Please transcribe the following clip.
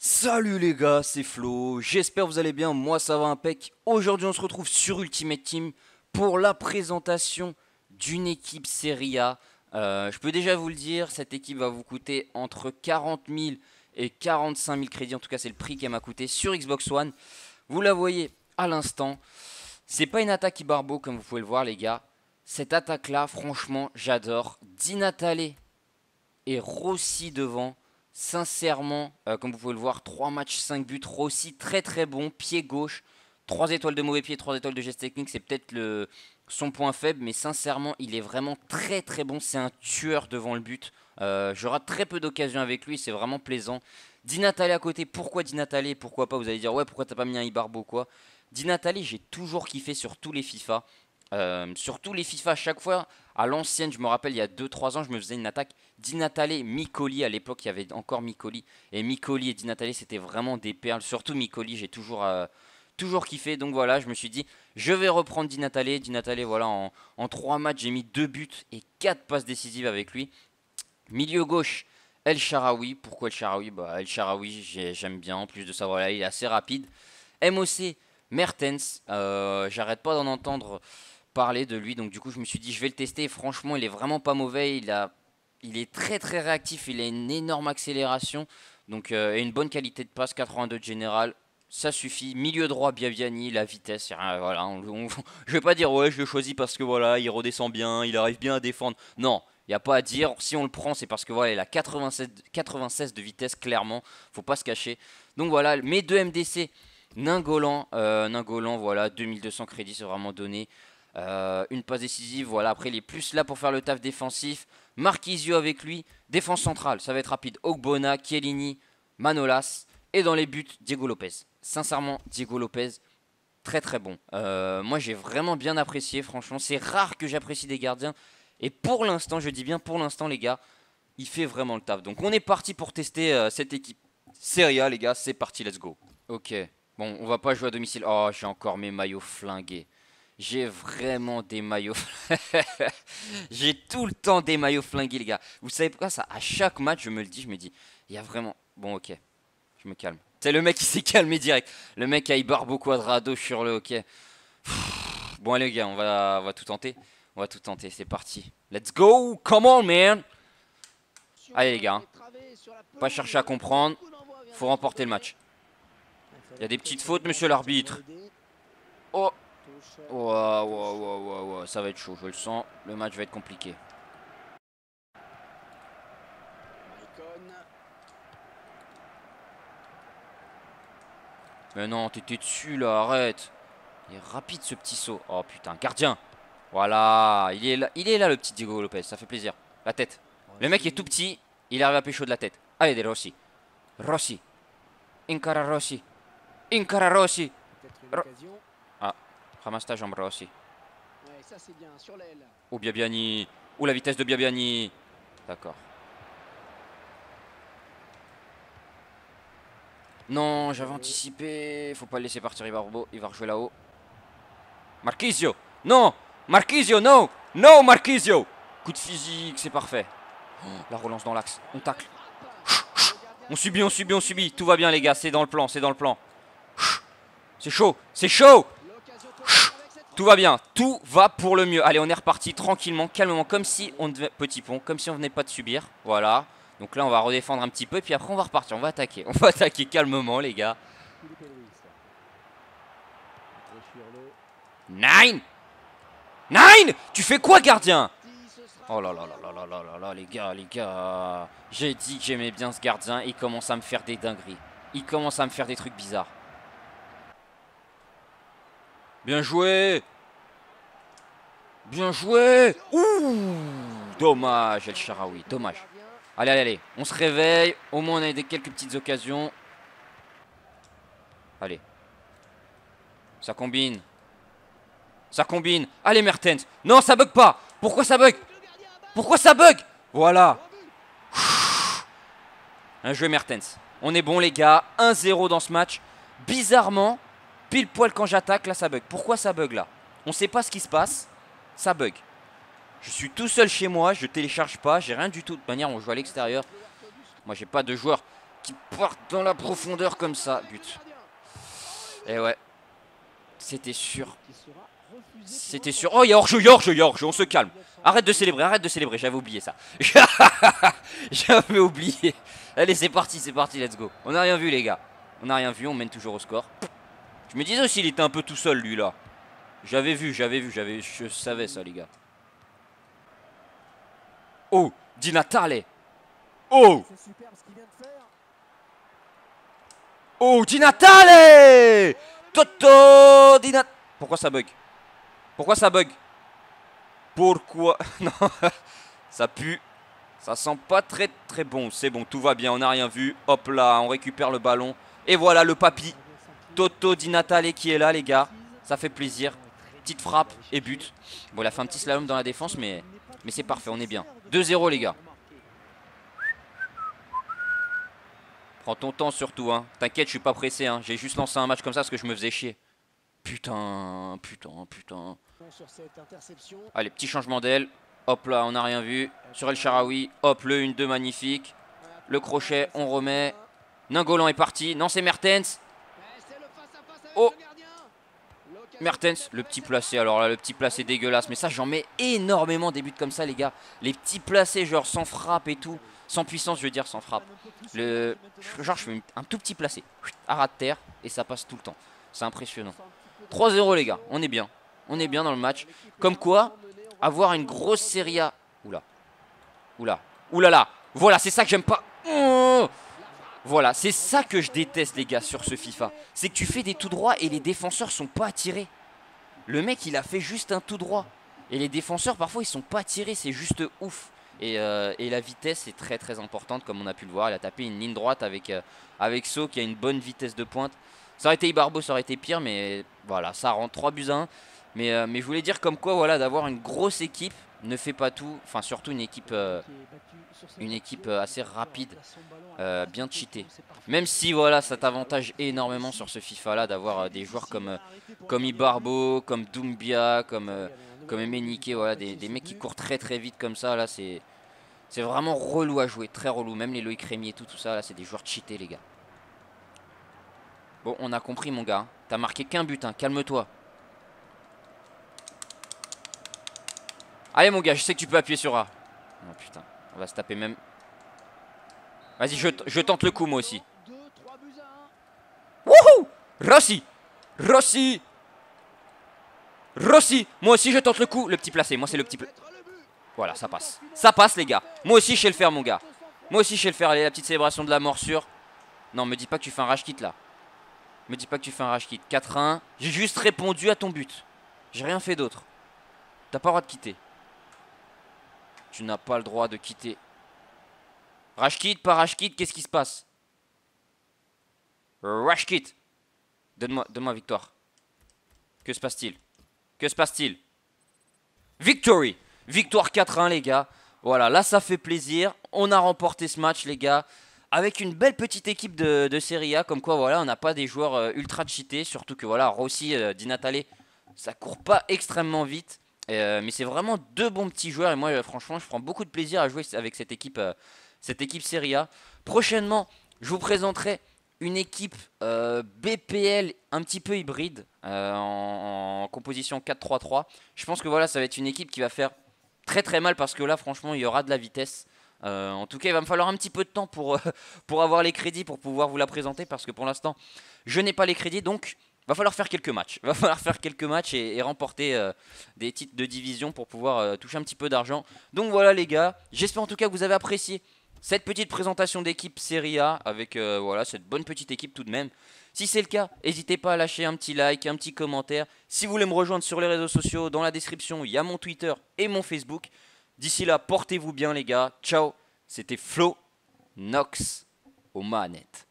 Salut les gars, c'est Flo, j'espère que vous allez bien, moi ça va impec. Aujourd'hui on se retrouve sur Ultimate Team pour la présentation d'une équipe Serie A. Je peux déjà vous le dire, cette équipe va vous coûter entre 40 000 et 45 000 crédits, en tout cas c'est le prix qu'elle m'a coûté sur Xbox One. Vous la voyez à l'instant, c'est pas une attaque Ibarbo comme vous pouvez le voir les gars. Cette attaque là, franchement j'adore. Di Natale et Rossi devant. Sincèrement, comme vous pouvez le voir, 3 matchs, 5 buts, Rossi très bon, pied gauche, 3 étoiles de mauvais pied, 3 étoiles de geste technique, c'est peut-être son point faible, mais sincèrement, il est vraiment très bon, c'est un tueur devant le but, je rate très peu d'occasions avec lui, c'est vraiment plaisant. Di Natale à côté, pourquoi Di Natale, pourquoi pas, vous allez dire, ouais, pourquoi t'as pas mis un Ibarbo quoi. Di Natale, j'ai toujours kiffé sur tous les FIFA, à chaque fois, à l'ancienne, je me rappelle, il y a 2-3 ans, je me faisais une attaque Di Natale, Micoli, à l'époque, il y avait encore Micoli, et Micoli et Di Natale, c'était vraiment des perles, surtout Micoli, j'ai toujours kiffé, donc voilà, je me suis dit, je vais reprendre Di Natale. Di Natale, voilà, en 3 matchs, j'ai mis 2 buts et 4 passes décisives avec lui. Milieu gauche, El Shaarawy, pourquoi El Shaarawy, bah, El Shaarawy, j'aime bien, en plus de ça, voilà, il est assez rapide. MOC, Mertens, j'arrête pas d'en entendre parler de lui, donc du coup je me suis dit je vais le tester. Et franchement il est vraiment pas mauvais, il est très réactif, il a une énorme accélération, donc et une bonne qualité de passe, 82 de général, ça suffit. Milieu droit, Biabiany, la vitesse, voilà, je vais pas dire ouais je le choisis parce que voilà il redescend bien, il arrive bien à défendre, non il n'y a pas à dire, si on le prend c'est parce que voilà il a 96 de vitesse, clairement, faut pas se cacher. Donc voilà, mes 2 MDC, N'Golant, voilà, 2200 crédits c'est vraiment donné. Une passe décisive, voilà, après il est plus là pour faire le taf défensif. Marchisio avec lui, défense centrale, ça va être rapide, Ogbonna, Chiellini, Manolas, et dans les buts, Diego Lopez. Sincèrement, Diego Lopez, très bon, moi j'ai vraiment bien apprécié, franchement, c'est rare que j'apprécie des gardiens, et pour l'instant, je dis bien pour l'instant les gars, il fait vraiment le taf. Donc on est parti pour tester cette équipe Serie A les gars, c'est parti, let's go. Ok, bon, on va pas jouer à domicile, oh j'ai encore mes maillots flingués. J'ai vraiment des maillots. J'ai tout le temps des maillots flingués, les gars. Vous savez pourquoi ça? À chaque match, je me le dis, je me dis, il y a vraiment. Bon, ok. Je me calme. C'est le mec qui s'est calmé direct. Le mec a Ibarbo Quadrado sur le hockey. Bon, allez, les gars, on va tout tenter. On va tout tenter. C'est parti. Let's go. Come on, man. Allez, les gars. Pas chercher à comprendre. Faut remporter le match. Il y a des petites fautes, monsieur l'arbitre. Oh. Wow, ça va être chaud, je le sens, le match va être compliqué. Mais non, t'étais dessus là, arrête. Il est rapide ce petit saut. Oh putain, gardien. Voilà, il est là le petit Diego Lopez, ça fait plaisir. La tête. Le mec est tout petit, il arrive à pécho de la tête. Allez, des Rossi. Rossi. Incara Rossi. Incara Rossi. Ramasse ta jambe, Rossi. Ouais, ça c'est bien, sur l'aile. Oh, Biabiany. Oh, la vitesse de Biabiany. D'accord. Non, j'avais anticipé. Faut pas le laisser partir Ibarbo. Il va rejouer là-haut. Marchisio. Non, Marchisio, non. Non, Marchisio. Coup de physique, c'est parfait. Oh, la relance dans l'axe. On tacle. On subit. Tout va bien, les gars. C'est dans le plan, c'est dans le plan. C'est chaud, c'est chaud. Tout va bien, tout va pour le mieux. Allez, on est reparti tranquillement, calmement, comme si on devait... Petit pont, comme si on venait pas de subir. Voilà. Donc là, on va redéfendre un petit peu, et puis après, on va repartir. On va attaquer. On va attaquer calmement, les gars. Nine. Tu fais quoi, gardien? Oh là là là là là là là, les gars. J'ai dit que j'aimais bien ce gardien. Il commence à me faire des dingueries. Il commence à me faire des trucs bizarres. Bien joué. Ouh, dommage El Shaarawy, dommage. Allez, on se réveille. Au moins on a quelques petites occasions. Allez. Ça combine. Allez Mertens. Non, ça bug pas. Pourquoi ça bug? Voilà. Un jeu Mertens. On est bon les gars, 1-0 dans ce match. Bizarrement, pile poil quand j'attaque, là ça bug. Pourquoi ça bug là? On ne sait pas ce qui se passe, ça bug. Je suis tout seul chez moi, je ne télécharge pas, j'ai rien du tout. De toute manière, on joue à l'extérieur. Moi, j'ai pas de joueur qui porte dans la profondeur comme ça. But. Et ouais, c'était sûr. C'était sûr. Oh, il y a hors-jeu, on se calme. Arrête de célébrer, j'avais oublié ça. J'avais oublié. Allez, c'est parti, let's go. On n'a rien vu, les gars. On n'a rien vu, on mène toujours au score. Je me disais aussi, il était un peu tout seul, lui, là. J'avais vu, je savais ça, les gars. Oh, Di Natale. Oh, Di Natale. Toto Di Natale. Pourquoi ça bug? Non, ça pue. Ça sent pas très bon. C'est bon, tout va bien, on n'a rien vu. Hop là, on récupère le ballon. Et voilà le papy. Toto Di Natale qui est là, les gars. Ça fait plaisir. Petite frappe et but. Bon, il a fait un petit slalom dans la défense, mais c'est parfait, on est bien. 2-0, les gars. Prends ton temps surtout, hein. T'inquiète, je suis pas pressé, hein. J'ai juste lancé un match comme ça parce que je me faisais chier. Putain. Allez, petit changement d'aile. Hop là, on n'a rien vu. Sur El Shaarawy, hop, le 1-2 magnifique. Le crochet, on remet. N'Golant est parti. Non, c'est Mertens. Oh, Mertens, le petit placé, alors là le petit placé dégueulasse. Mais ça j'en mets énormément des buts comme ça les gars. Les petits placés genre sans frappe et tout. Sans puissance je veux dire, sans frappe le... Genre je fais un tout petit placé à ras de terre et ça passe tout le temps. C'est impressionnant. 3-0 les gars, on est bien. On est bien dans le match. Comme quoi, avoir une grosse Serie A. Oula. Voilà, c'est ça que j'aime pas. Voilà, c'est ça que je déteste les gars sur ce FIFA. C'est que tu fais des tout droits et les défenseurs sont pas attirés. Le mec il a fait juste un tout droit. Et les défenseurs parfois ils sont pas attirés, c'est juste ouf. Et la vitesse est très importante comme on a pu le voir. Il a tapé une ligne droite avec So qui a une bonne vitesse de pointe. Ça aurait été Ibarbo, ça aurait été pire mais voilà, ça rend 3 buts à 1. Mais je voulais dire comme quoi voilà, d'avoir une grosse équipe ne fait pas tout, enfin surtout une équipe assez rapide, bien cheatée. Même si voilà, ça t'avantage énormément sur ce FIFA là d'avoir des joueurs comme Ibarbo, comme Doumbia, comme Ménike, voilà, des mecs qui courent très vite comme ça là, c'est vraiment relou à jouer, très relou. Même les Loïc Rémi et tout ça là, c'est des joueurs cheatés les gars. Bon, on a compris mon gars, hein. T'as marqué qu'un but, hein. Calme-toi. Allez mon gars, je sais que tu peux appuyer sur A. Oh putain, on va se taper même. Vas-y, je tente le coup moi aussi. Wouhou! Rossi! Moi aussi je tente le coup. Le petit placé, moi c'est le petit placé. Voilà, ça passe. Ça passe les gars. Moi aussi je sais le faire mon gars. Allez, la petite célébration de la morsure. Non, me dis pas que tu fais un rage kit là. 4-1. J'ai juste répondu à ton but. J'ai rien fait d'autre. T'as pas le droit de quitter. Tu n'as pas le droit de quitter. Rashkit, pas Rashkit, qu'est-ce qui se passe? Rashkit. Donne-moi victoire. Que se passe-t-il? Victory. Victoire 4-1 les gars. Voilà, là ça fait plaisir. On a remporté ce match les gars. Avec une belle petite équipe de Serie A. Comme quoi voilà, on n'a pas des joueurs ultra cheatés. Surtout que voilà, Rossi, Di Natale, ça court pas extrêmement vite. Mais c'est vraiment 2 bons petits joueurs. Et moi franchement je prends beaucoup de plaisir à jouer avec cette équipe Serie A. Prochainement je vous présenterai une équipe BPL un petit peu hybride, en composition 4-3-3. Je pense que voilà, ça va être une équipe qui va faire très mal. Parce que là franchement il y aura de la vitesse. En tout cas il va me falloir un petit peu de temps pour avoir les crédits, pour pouvoir vous la présenter. Parce que pour l'instant je n'ai pas les crédits. Donc va falloir faire quelques matchs. Et remporter des titres de division pour pouvoir toucher un petit peu d'argent. Donc voilà les gars, j'espère en tout cas que vous avez apprécié cette petite présentation d'équipe Serie A avec voilà, cette bonne petite équipe tout de même. Si c'est le cas, n'hésitez pas à lâcher un petit like, un petit commentaire. Si vous voulez me rejoindre sur les réseaux sociaux, dans la description, il y a mon Twitter et mon Facebook. D'ici là, portez-vous bien les gars. Ciao, c'était Flo Nox aux manettes.